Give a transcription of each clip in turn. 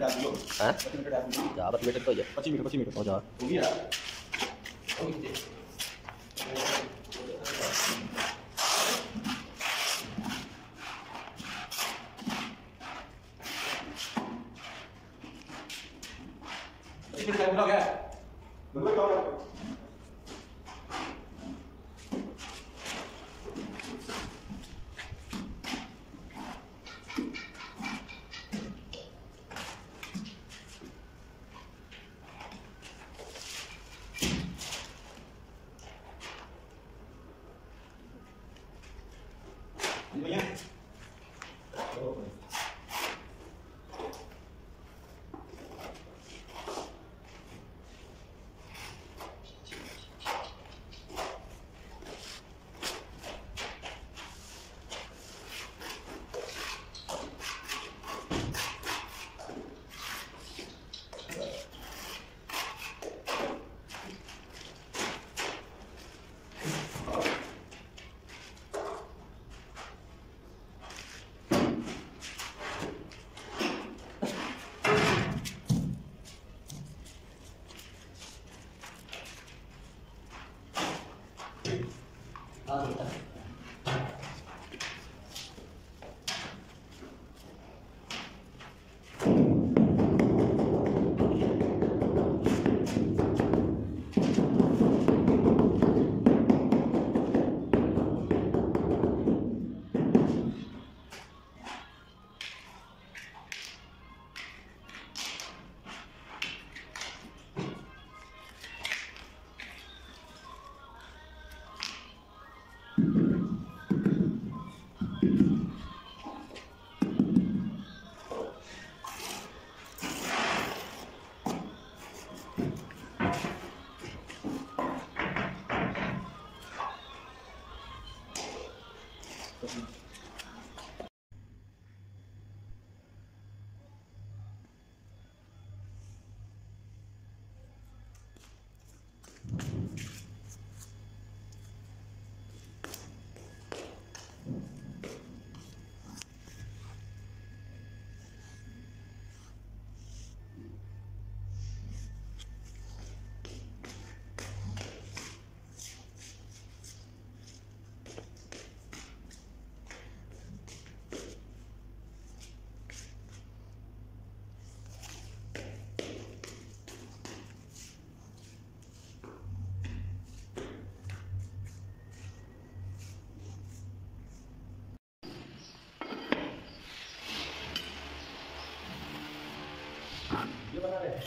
10 metre तो 25 metre हो जा।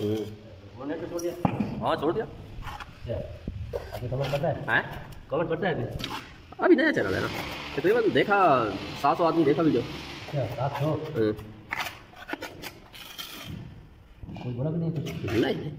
बोनेट पे छोड़ दिया? हाँ छोड़ दिया। अभी कवर करता है? हाँ कवर करता है अभी नया चैनल है ना, तकरीबन देखा 700 आदमी देखा वीडियो। अच्छा 700? कोई बुरा भी नहीं नहीं।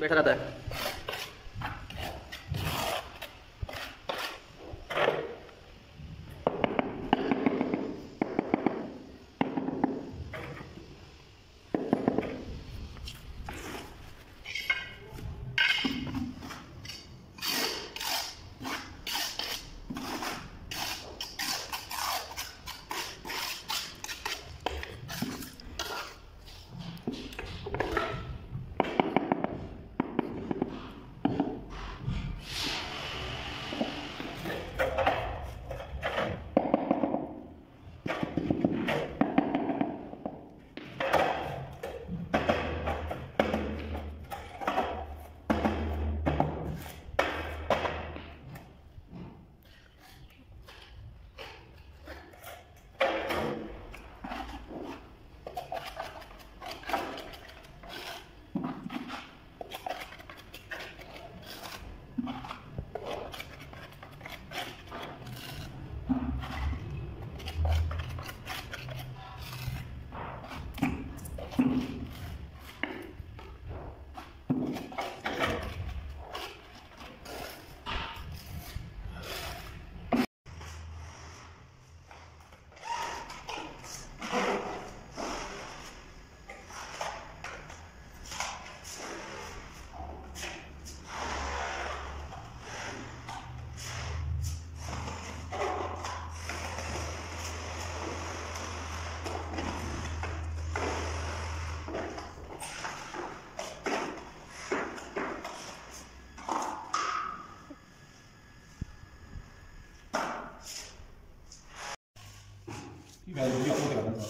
बैठा रहता है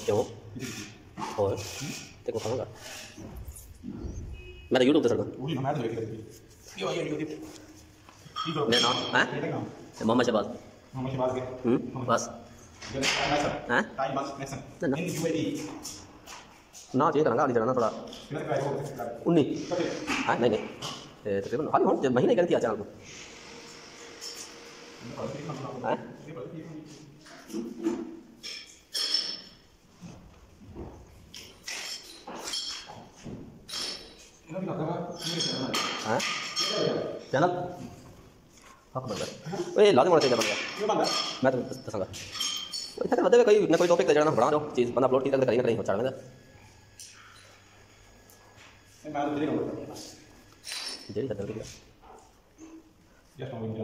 有，好，这个看看，买的有多不少个？我买的没几个，有的。你拿啊？妈妈去吧。妈妈去吧。嗯，吧。啊？真的？ना चाहिए करना आली चलाना थोड़ा उन्नी हाँ नहीं नहीं तकरीबन हाल ही होने महीने करती है चैनल को हाँ हाँ चैनल हाँ बंदा ये लाज़िम होना चाहिए बंदा मैं तो पसंद है इतना बताइए कोई ना कोई टॉपिक तक जाना बना दो चीज़ बंदा अपलोड की तरह कहीं ना कहीं हो चढ़ने का जेरी करते हैं क्या? वो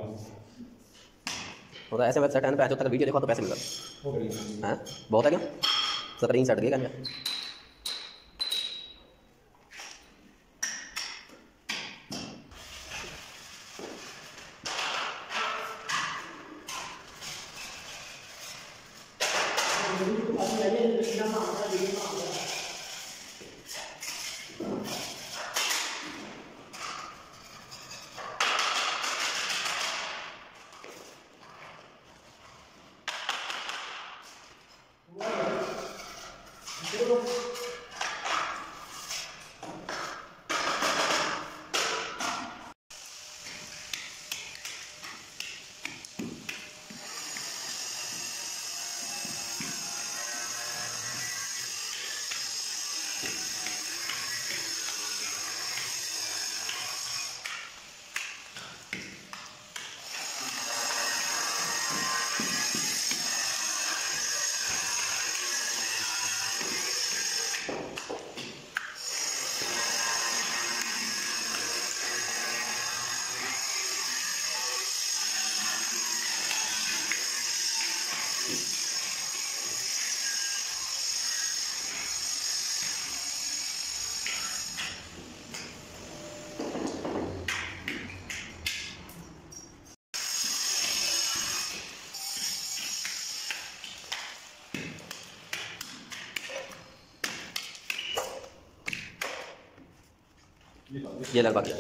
तो ऐसे वेबसाइट है ना पैसे तक वीडियो देखो तो पैसे मिलता है। हाँ बहुत है क्या? स्क्रीन शॉट दिएगा क्या? ये लग गया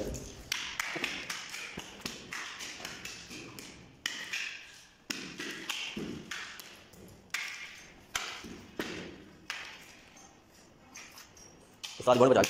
साल बन बजा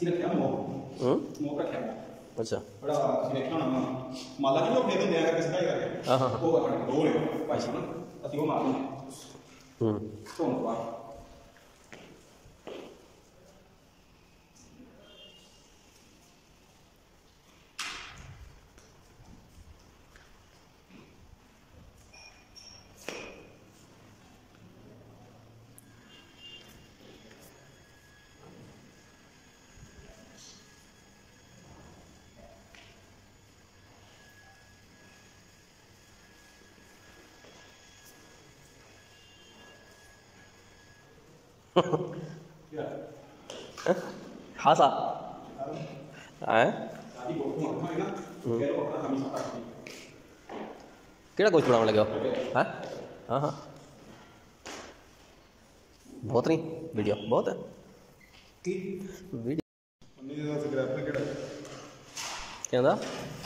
सीधा क्या मो मो का क्या अच्छा बड़ा सीधा क्या ना माला की वो अपने दिन देगा किसका ही करेगा हाँ वो अपने दो ले पाई ना अतिगो मालूम तो ना हासा आए केड़ा कुछ बनाने लगे हो हैं हाँ हाँ बहुत नहीं वीडियो बहुत है वीडियो क्या था